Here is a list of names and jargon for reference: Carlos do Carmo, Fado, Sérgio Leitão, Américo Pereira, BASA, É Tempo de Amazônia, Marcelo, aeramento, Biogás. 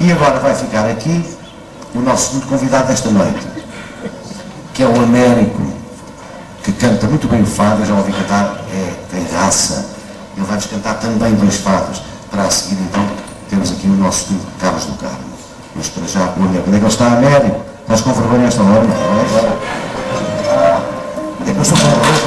E agora vai ficar aqui o nosso segundo convidado desta noite, que é o Américo, que canta muito bem o fado, eu já ouvi cantar, tem raça. Ele vai-vos cantar também dois fados. Para a seguir, então, temos aqui o nosso Carlos do Carmo. Mas para já, o Américo. Onde é que ele está, Américo? Estás com vergonha esta hora? Onde é que eu estou com vergonha?